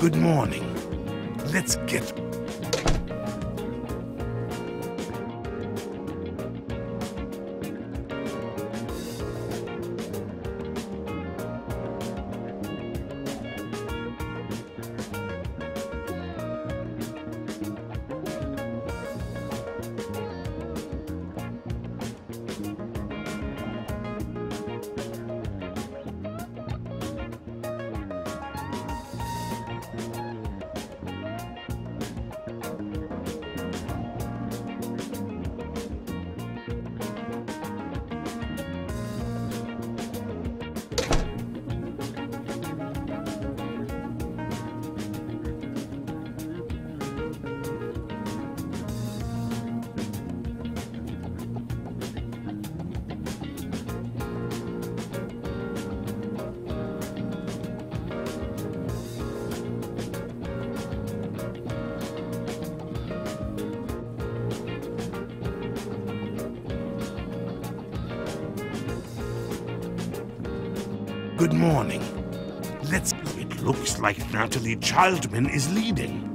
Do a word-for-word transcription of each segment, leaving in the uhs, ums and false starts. Good morning. Let's get... Good morning. Let's... It looks like Natalie Childman is leading.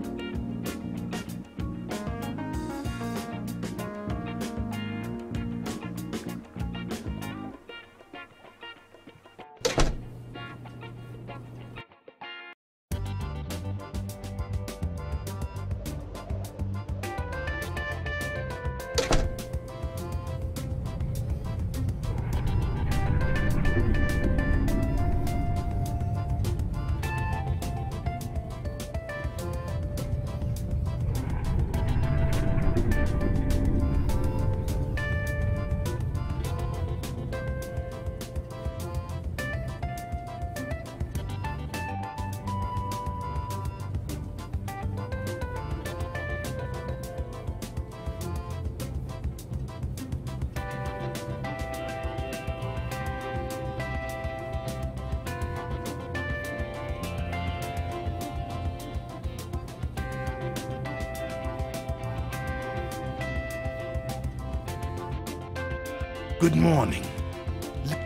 Good morning.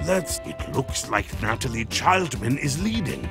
Let's... It looks like Natalie Childman is leading.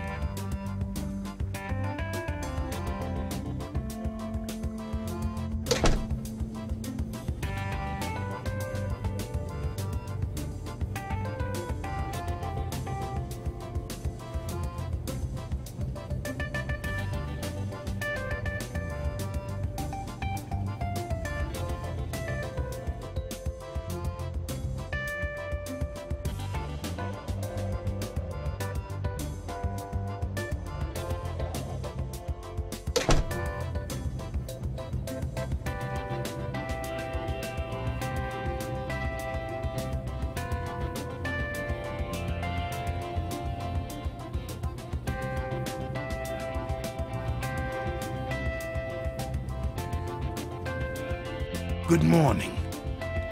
Good morning.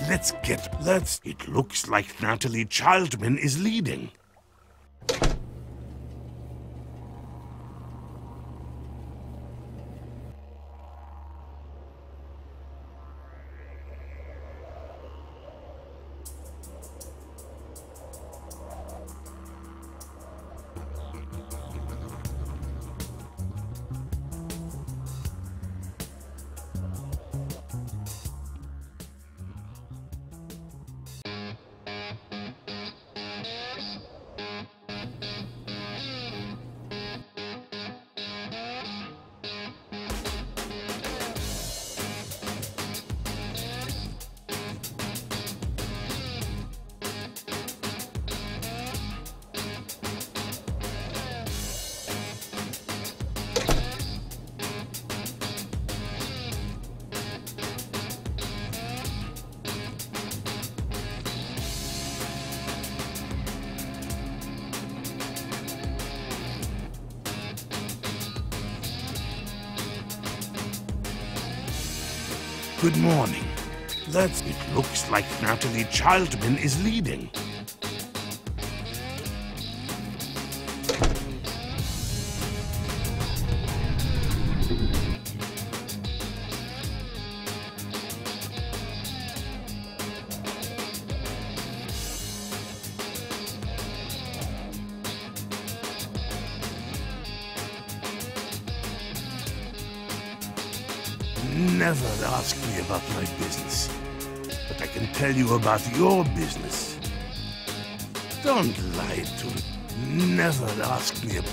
Let's get... Let's... It looks like Natalie Childman is leading. Good morning. That's... It looks like Natalie Childman is leading. never ask me about my business, but I can tell you about your business. Don't lie to me. Never ask me about...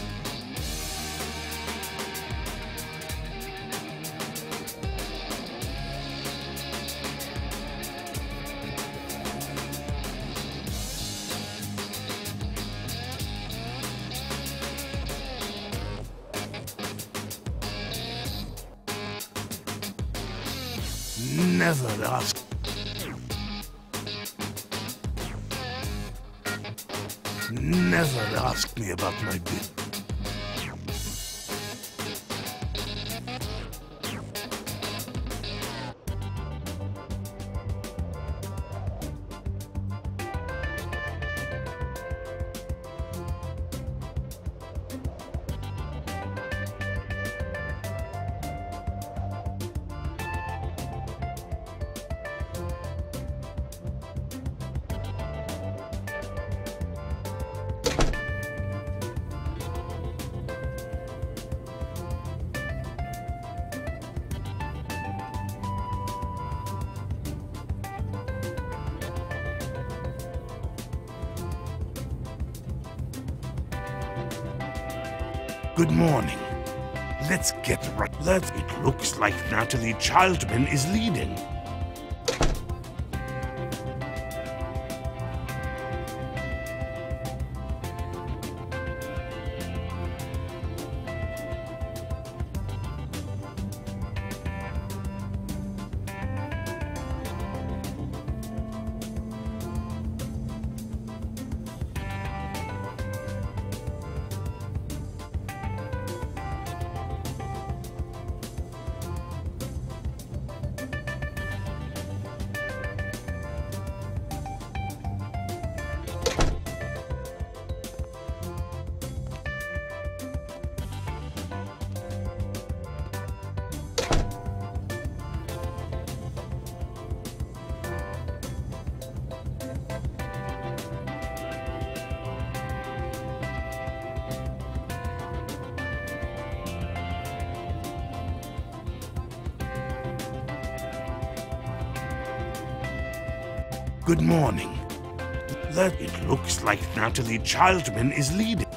Never ask. Never ask me about my business. Good morning. Let's get right. Let's. It looks like Natalie Childman is leading. Good morning. That it looks like Natalie Childman is leading.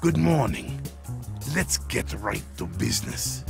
Good morning. Let's get right to business.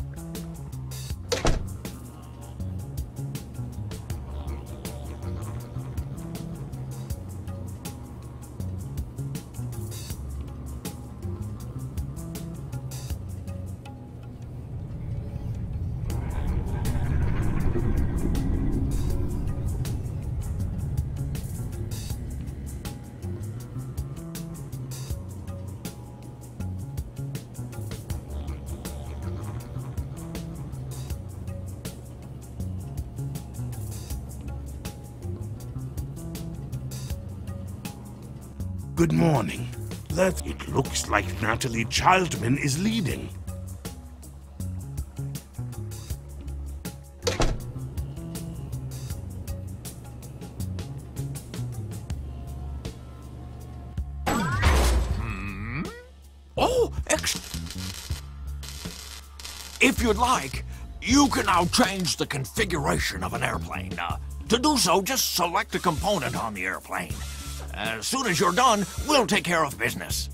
Good morning. That it looks like Natalie Childman is leading. Hmm? Oh, ex- If you'd like, you can now change the configuration of an airplane. Uh, to do so, just select a component on the airplane. As soon as you're done, we'll take care of business.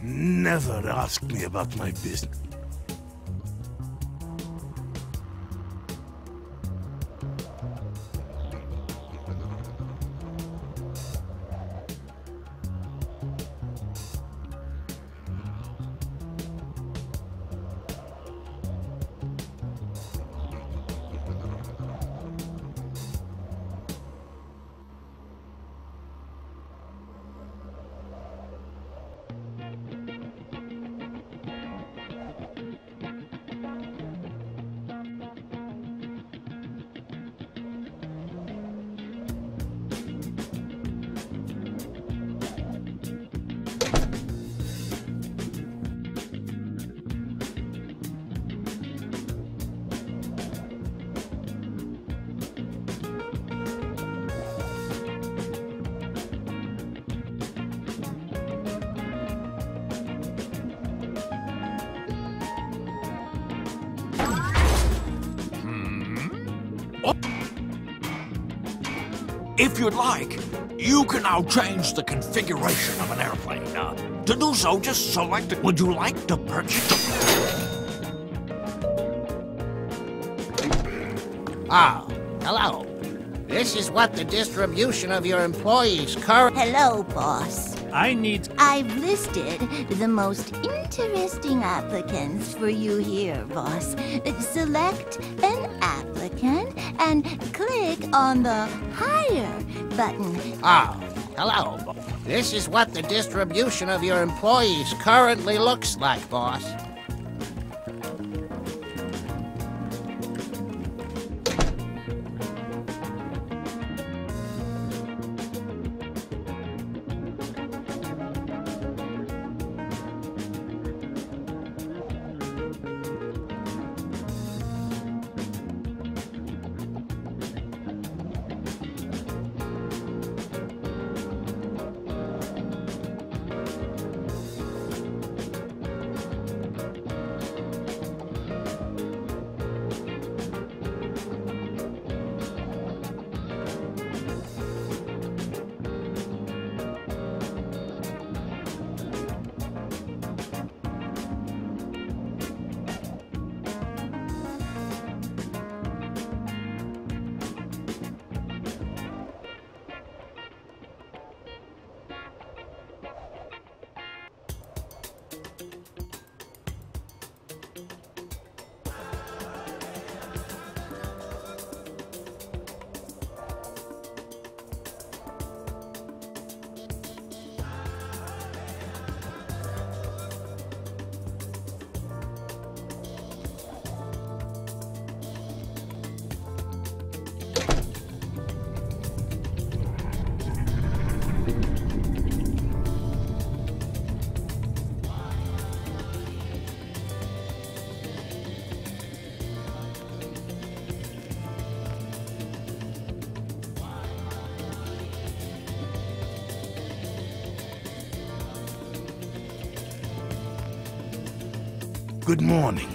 Never ask me about my business. If you'd like, you can now change the configuration of an airplane. Uh, to do so, just select it. Would you like to purchase? Ah, hello. This is what the distribution of your employees current. Hello, boss. I need... I've listed the most interesting applicants for you here, boss. Select an applicant and click on the Hire button. Ah, hello. This is what the distribution of your employees currently looks like, boss. Good morning.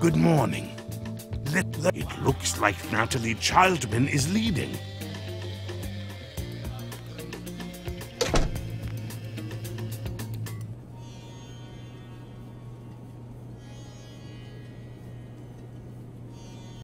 Good morning. It looks like Natalie Childman is leading.